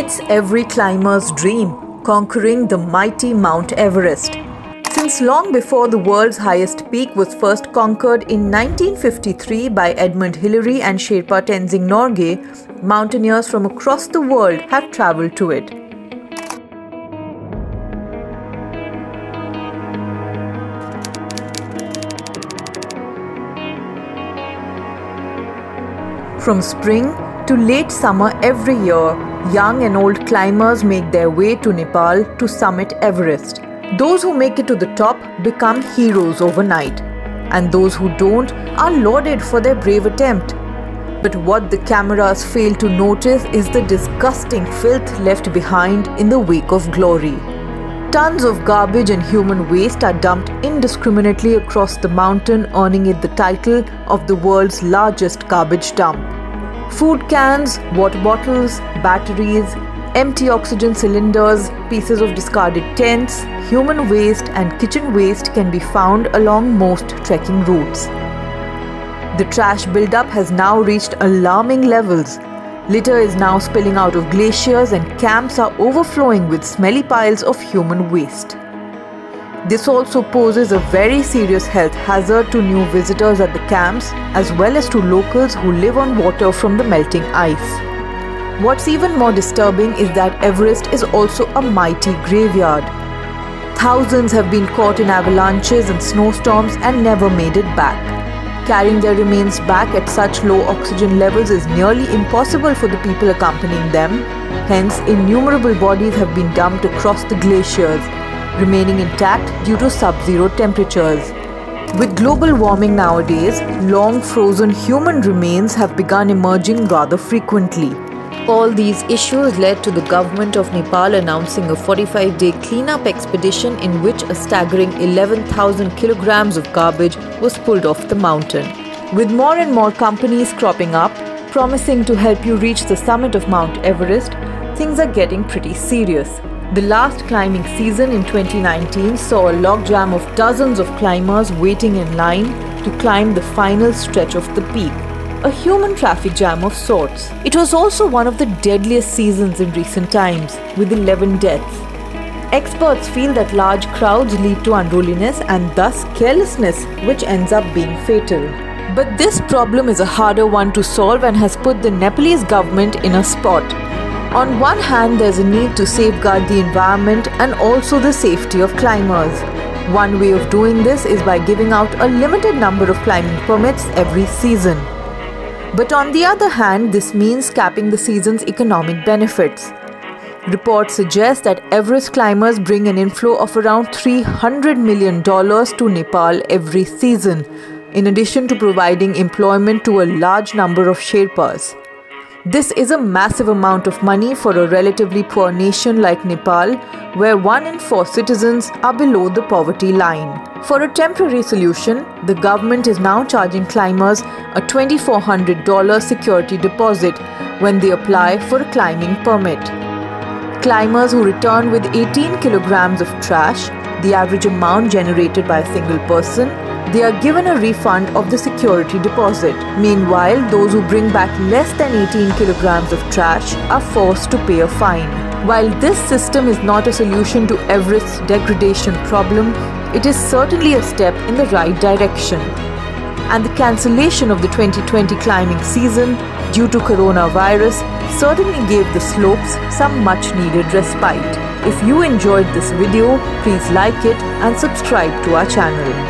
It's every climber's dream, conquering the mighty Mount Everest. Since long before the world's highest peak was first conquered in 1953 by Edmund Hillary and Sherpa Tenzing Norgay, mountaineers from across the world have travelled to it. From spring to late summer every year, young and old climbers make their way to Nepal to summit Everest. Those who make it to the top become heroes overnight, and those who don't are lauded for their brave attempt. But what the cameras fail to notice is the disgusting filth left behind in the wake of glory. Tons of garbage and human waste are dumped indiscriminately across the mountain, earning it the title of the world's largest garbage dump. Food cans, water bottles, batteries, empty oxygen cylinders, pieces of discarded tents, human waste and kitchen waste can be found along most trekking routes. The trash buildup has now reached alarming levels. Litter is now spilling out of glaciers and camps are overflowing with smelly piles of human waste. This also poses a very serious health hazard to new visitors at the camps as well as to locals who live on water from the melting ice. What's even more disturbing is that Everest is also a mighty graveyard. Thousands have been caught in avalanches and snowstorms and never made it back. Carrying their remains back at such low oxygen levels is nearly impossible for the people accompanying them. Hence, innumerable bodies have been dumped across the glaciers, remaining intact due to sub-zero temperatures. With global warming nowadays, long frozen human remains have begun emerging rather frequently. All these issues led to the government of Nepal announcing a 45-day cleanup expedition in which a staggering 11,000 kilograms of garbage was pulled off the mountain. With more and more companies cropping up, promising to help you reach the summit of Mount Everest, things are getting pretty serious. The last climbing season in 2019 saw a logjam of dozens of climbers waiting in line to climb the final stretch of the peak. A human traffic jam of sorts. It was also one of the deadliest seasons in recent times, with 11 deaths. Experts feel that large crowds lead to unruliness and thus carelessness, which ends up being fatal. But this problem is a harder one to solve and has put the Nepalese government in a spot. On one hand, there's a need to safeguard the environment and also the safety of climbers. One way of doing this is by giving out a limited number of climbing permits every season. But on the other hand, this means capping the season's economic benefits. Reports suggest that Everest climbers bring an inflow of around $300 million to Nepal every season, in addition to providing employment to a large number of Sherpas. This is a massive amount of money for a relatively poor nation like Nepal, where 1 in 4 citizens are below the poverty line. For a temporary solution, the government is now charging climbers a $2,400 security deposit when they apply for a climbing permit. Climbers who return with 18 kilograms of trash, the average amount generated by a single person, they are given a refund of the security deposit. Meanwhile, those who bring back less than 18 kilograms of trash are forced to pay a fine. While this system is not a solution to Everest's degradation problem, it is certainly a step in the right direction. And the cancellation of the 2020 climbing season due to coronavirus certainly gave the slopes some much-needed respite. If you enjoyed this video, please like it and subscribe to our channel.